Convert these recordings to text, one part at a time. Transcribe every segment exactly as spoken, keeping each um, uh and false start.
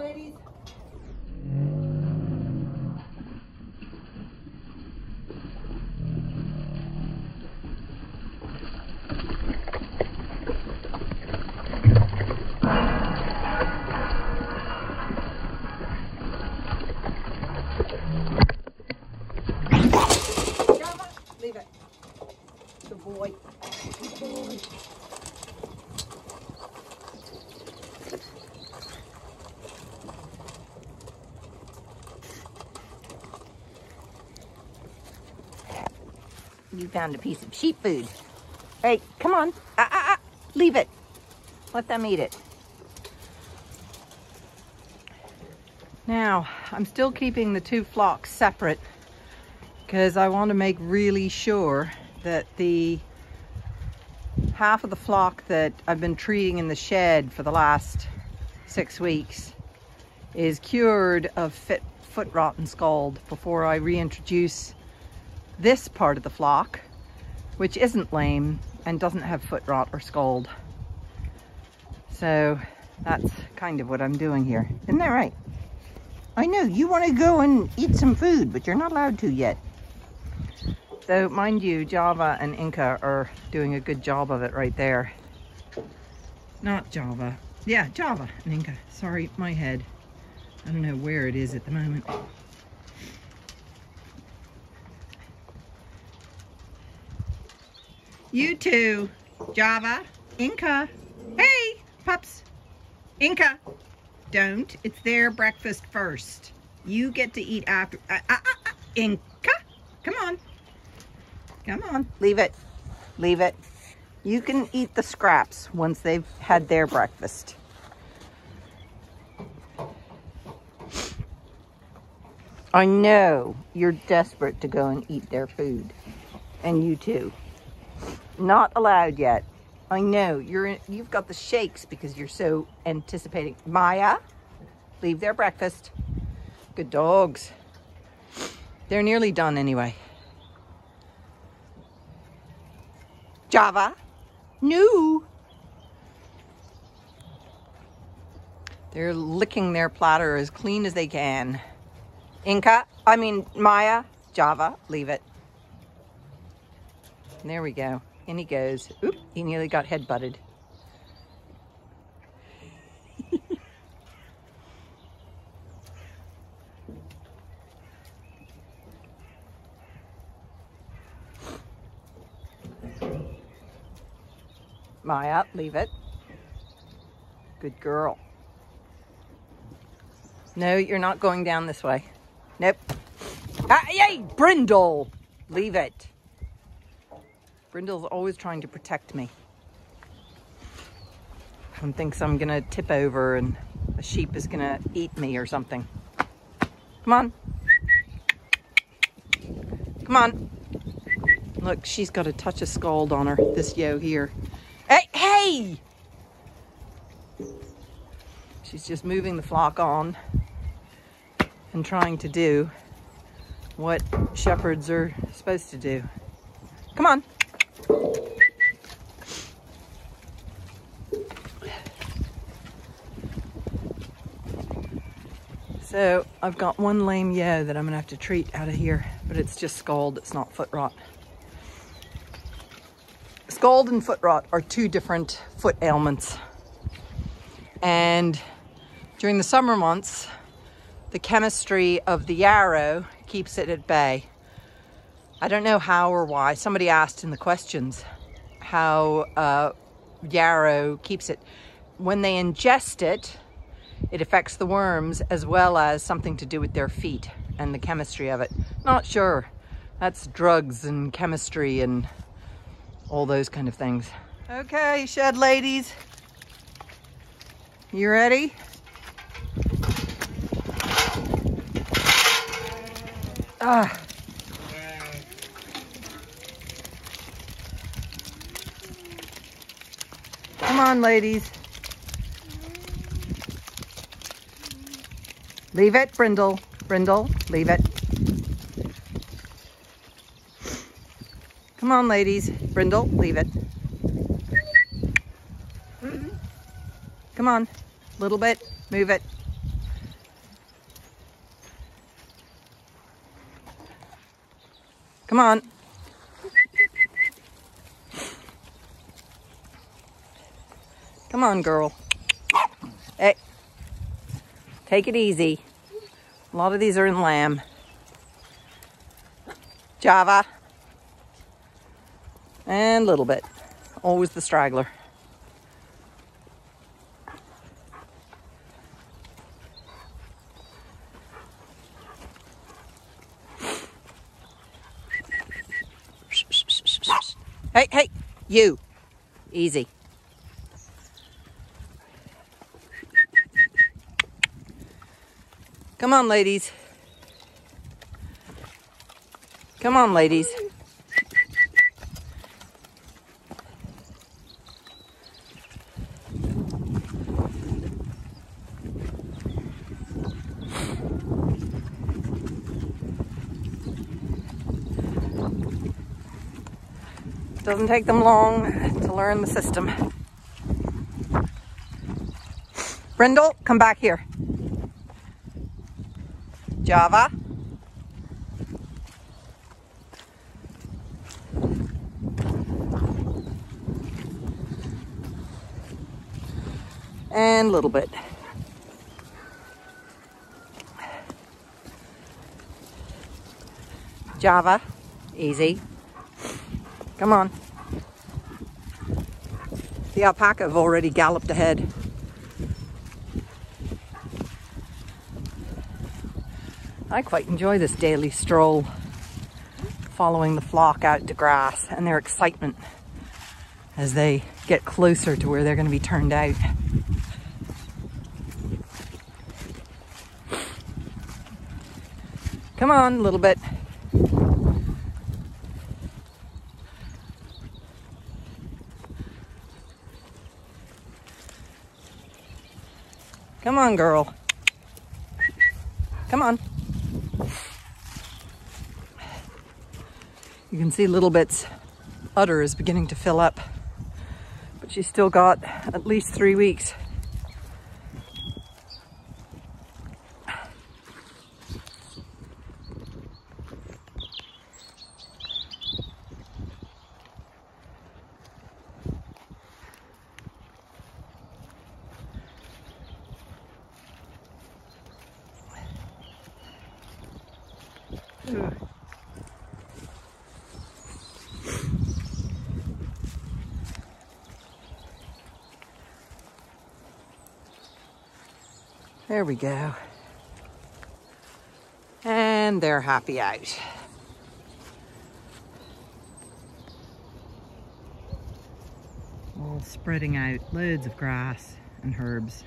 ladies. You found a piece of sheep food. Hey, come on. Ah, ah, ah. Leave it. Let them eat it. Now, I'm still keeping the two flocks separate because I want to make really sure that the half of the flock that I've been treating in the shed for the last six weeks is cured of fit, foot rot and scald before I reintroduce this part of the flock, which isn't lame and doesn't have foot rot or scald. So that's kind of what I'm doing here. Isn't that right? I know you want to go and eat some food, but you're not allowed to yet. So mind you, Java and Inca are doing a good job of it right there. Not Java. Yeah, Java and Inca. Sorry, my head. I don't know where it is at the moment. You two, Java, Inca. Hey, pups. Inca, don't. It's their breakfast first. You get to eat after. Uh, uh, uh, Inca, come on. Come on. Leave it. Leave it. You can eat the scraps once they've had their breakfast. I know you're desperate to go and eat their food. And you too. Not allowed yet. I know you're in, you've got the shakes because you're so anticipating. Maya, leave their breakfast. Good dogs. They're nearly done anyway. Java, no. They're licking their platter as clean as they can. Inca, I mean Maya, Java, leave it. There we go. In he goes. Oop, he nearly got head-butted. Maya, leave it. Good girl. No, you're not going down this way. Nope. Ah, yay! Brindle! Leave it. Brindle's always trying to protect me and thinks I'm gonna tip over and a sheep is gonna eat me or something. Come on. Come on. Look, she's got a touch of scald on her, this yo here. Hey, hey! She's just moving the flock on and trying to do what shepherds are supposed to do. Come on. So I've got one lame yo that I'm gonna have to treat out of here, but it's just scald, it's not foot rot. Scald and foot rot are two different foot ailments. And during the summer months, the chemistry of the yarrow keeps it at bay. I don't know how or why. Somebody asked in the questions how uh, yarrow keeps it. When they ingest it, it affects the worms as well as something to do with their feet and the chemistry of it. Not sure. That's drugs and chemistry and all those kind of things. Okay, shed ladies. You ready? Ah. Come on, ladies. Leave it, Brindle. Brindle, leave it. Come on, ladies. Brindle, leave it. Mm-hmm. Come on. Little bit. Move it. Come on. Come on, girl. Hey, take it easy. A lot of these are in lamb. Java. And a little bit. Always the straggler. Hey, hey, you. Easy. Come on, ladies. Come on, ladies. Doesn't take them long to learn the system. Brindle, come back here. Java. And a little bit. Java. Easy. Come on. The alpaca have already galloped ahead. I quite enjoy this daily stroll, following the flock out to grass and their excitement as they get closer to where they're going to be turned out. Come on, a little bit. Come on, girl. Come on. You can see Little Bit's udder is beginning to fill up, but she's still got at least three weeks. There we go. And they're happy out. All spreading out, loads of grass and herbs.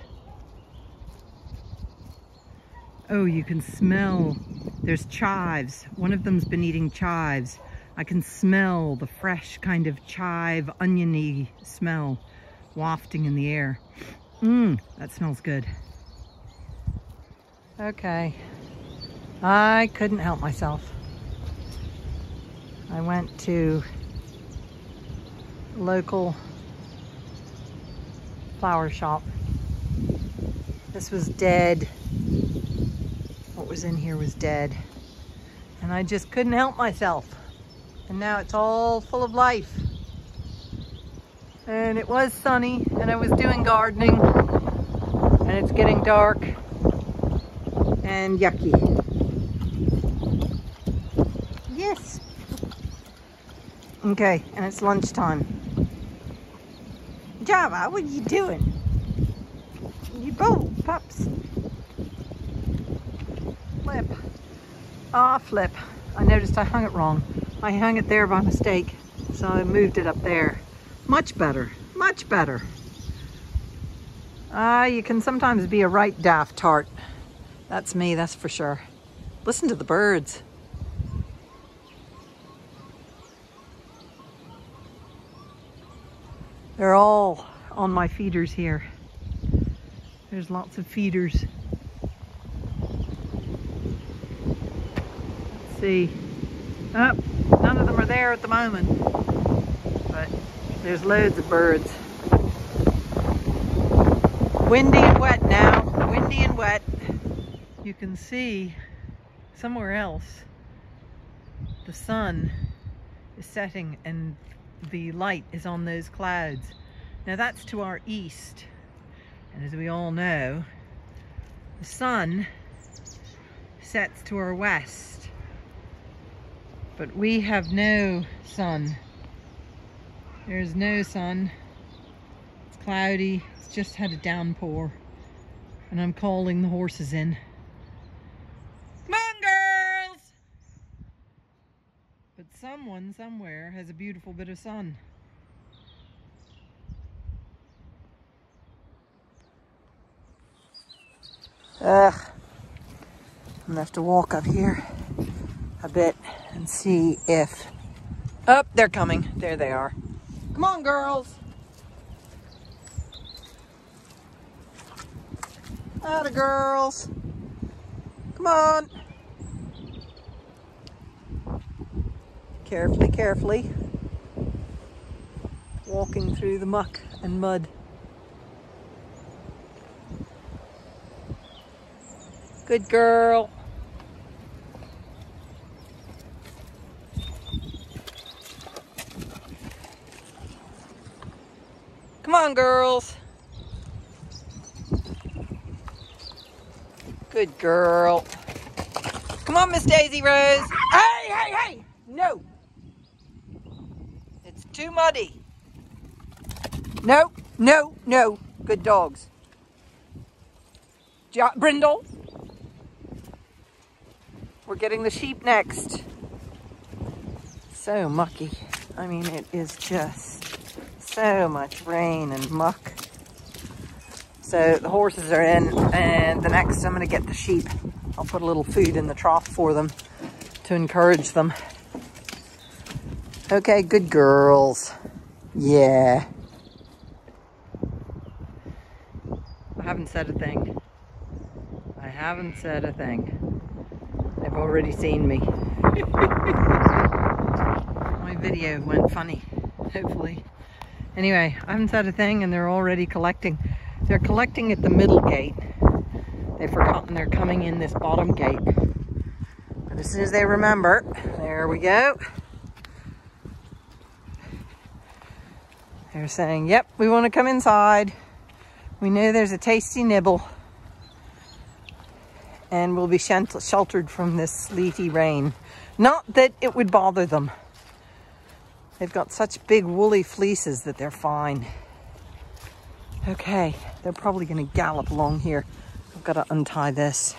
Oh, you can smell, there's chives. One of them's been eating chives. I can smell the fresh kind of chive, oniony smell wafting in the air. Mmm, that smells good. Okay, I couldn't help myself. I went to a local flower shop. This was dead. What was in here was dead. And I just couldn't help myself. And now it's all full of life. And it was sunny and I was doing gardening and it's getting dark. And yucky. Yes. Okay, and it's lunchtime. Java, what are you doing? You go, pups. Flip. Ah, flip. I noticed I hung it wrong. I hung it there by mistake, so I moved it up there. Much better. Much better. Ah, you can sometimes be a right daft tart. That's me, that's for sure. Listen to the birds. They're all on my feeders here. There's lots of feeders. Let's see. Oh, none of them are there at the moment, but there's loads of birds. Windy and wet now, windy and wet. You can see somewhere else the sun is setting and the light is on those clouds. Now that's to our east, and as we all know, the sun sets to our west, but we have no sun. There's no sun. It's cloudy. It's just had a downpour, and I'm calling the horses in. Come on, girls! But someone somewhere has a beautiful bit of sun. Ugh, I'm gonna have to walk up here a bit and see if... Oh, they're coming. There they are. Come on, girls. Atta girls. Come on. Carefully, carefully. Walking through the muck and mud. Good girl. Come on, girls. Good girl. Come on, Miss Daisy Rose. Hey, hey, hey! No. It's too muddy. No, no, no. Good dogs. Ja- Brindle. We're getting the sheep next. So mucky. I mean, it is just so much rain and muck. So the horses are in, and the next I'm going to get the sheep. I'll put a little food in the trough for them to encourage them. Okay, good girls. Yeah. I haven't said a thing. I haven't said a thing. They've already seen me. My video went funny, hopefully. Anyway, I haven't said a thing and they're already collecting. They're collecting at the middle gate. They've forgotten they're coming in this bottom gate. But as soon as they remember, there we go. They're saying, yep, we want to come inside. We know there's a tasty nibble. And we'll be sheltered from this sleety rain. Not that it would bother them. They've got such big woolly fleeces that they're fine. Okay, they're probably going to gallop along here. I've got to untie this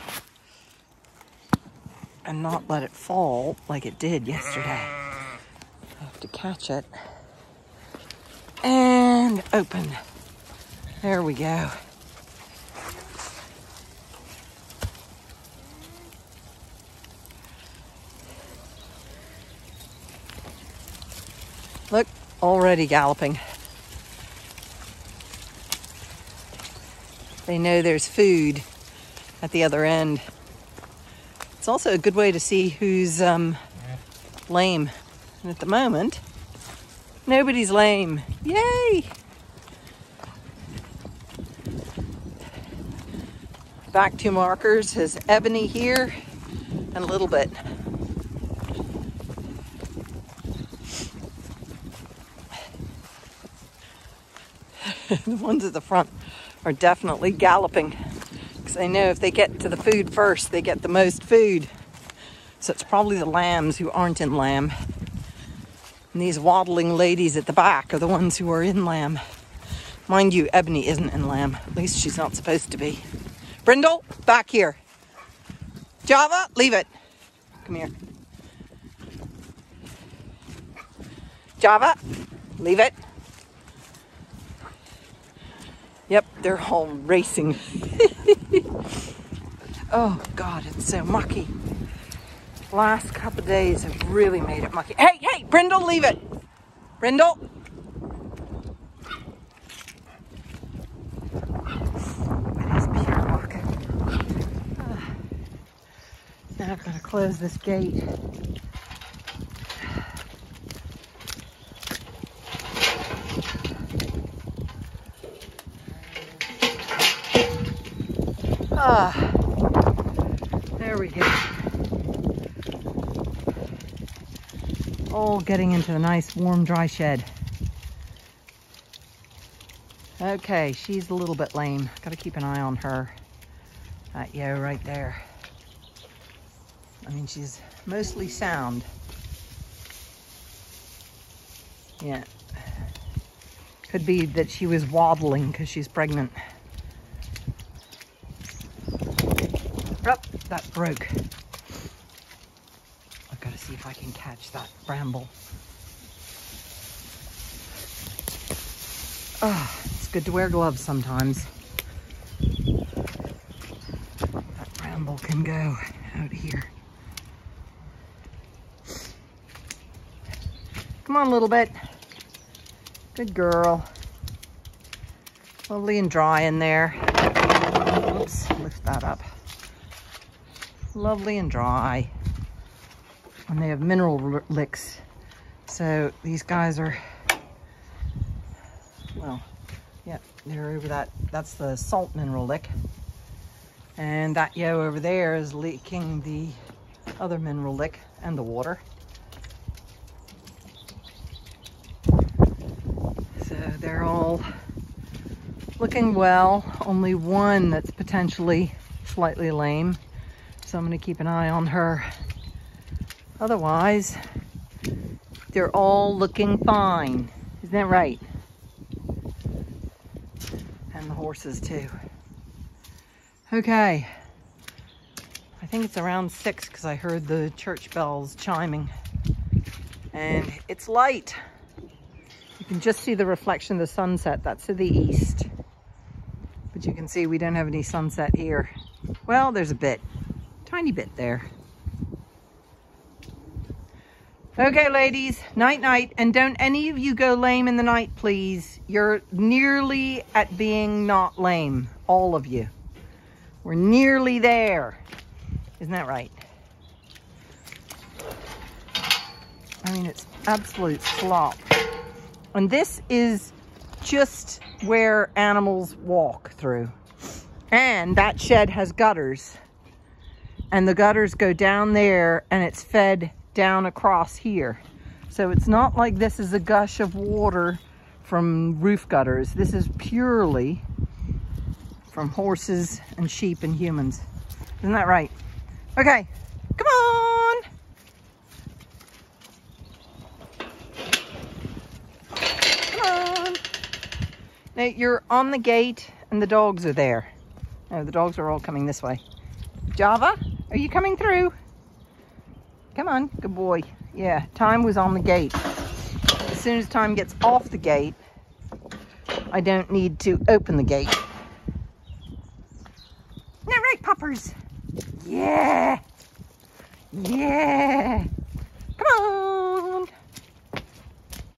and not let it fall like it did yesterday. I have to catch it and open. There we go. Look, already galloping. They know there's food at the other end. It's also a good way to see who's um, lame. And at the moment, nobody's lame. Yay! Back two markers is Ebony here and a little bit. The ones at the front are definitely galloping because they know if they get to the food first, they get the most food. So it's probably the lambs who aren't in lamb. And these waddling ladies at the back are the ones who are in lamb. Mind you, Ebony isn't in lamb. At least she's not supposed to be. Brindle, back here. Java, leave it. Come here. Java, leave it. Yep, they're all racing. Oh, God, it's so mucky. Last couple of days have really made it mucky. Hey, hey, Brindle, leave it. Brindle. It is pure muck. Ah. Now I've got to close this gate. Ah, there we go. all getting into the nice warm dry shed. Okay, she's a little bit lame. Gotta keep an eye on her. That yo right there. I mean, she's mostly sound. Yeah. Could be that she was waddling because she's pregnant. Oh, that broke. I've got to see if I can catch that bramble. Oh, it's good to wear gloves sometimes. That bramble can go out here. Come on a little bit. Good girl. Lovely and dry in there. Oops, lift that up. Lovely and dry. And they have mineral licks. So these guys are, well, yeah, they're over that. That's the salt mineral lick. And that yo over there is licking the other mineral lick and the water. So they're all looking well. Only one that's potentially slightly lame. So I'm going to keep an eye on her. Otherwise, they're all looking fine. Isn't that right? And the horses too. Okay. I think it's around six because I heard the church bells chiming. And it's light. You can just see the reflection of the sunset. That's to the east. But you can see we don't have any sunset here. Well, there's a bit. Tiny bit there. Okay, ladies, night night, and don't any of you go lame in the night, please. You're nearly at being not lame, all of you. We're nearly there. Isn't that right? I mean, it's absolute slop. And this is just where animals walk through. And that shed has gutters. And the gutters go down there and it's fed down across here. So it's not like this is a gush of water from roof gutters. This is purely from horses and sheep and humans. Isn't that right? Okay, come on. Come on. Now you're on the gate and the dogs are there. No, the dogs are all coming this way. Java? Are you coming through? Come on, good boy. Yeah, Time was on the gate. As soon as Time gets off the gate, I don't need to open the gate. Isn't that right, puppers? Yeah! Yeah!